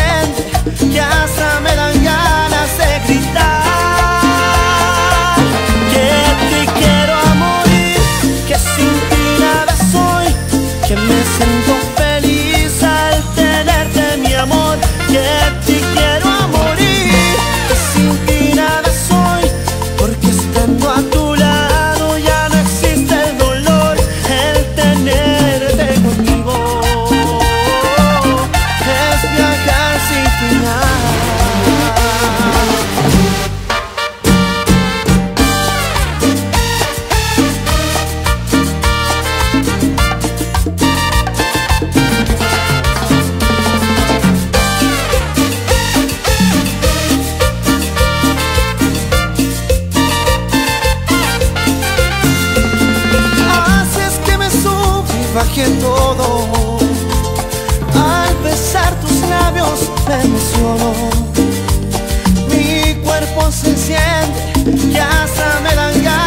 siente, que hasta me dan ganas de gritar que te quiero a morir, que sin ti nada soy, que me siento feliz al tenerte, mi amor, que te quiero a morir, que sin ti nada soy, porque estando a tu lado ya no existe el dolor, el tenerte contigo es viajar sin final. Que todo al besar tus labios me emociono, mi cuerpo se siente, ya hasta me dan ganas.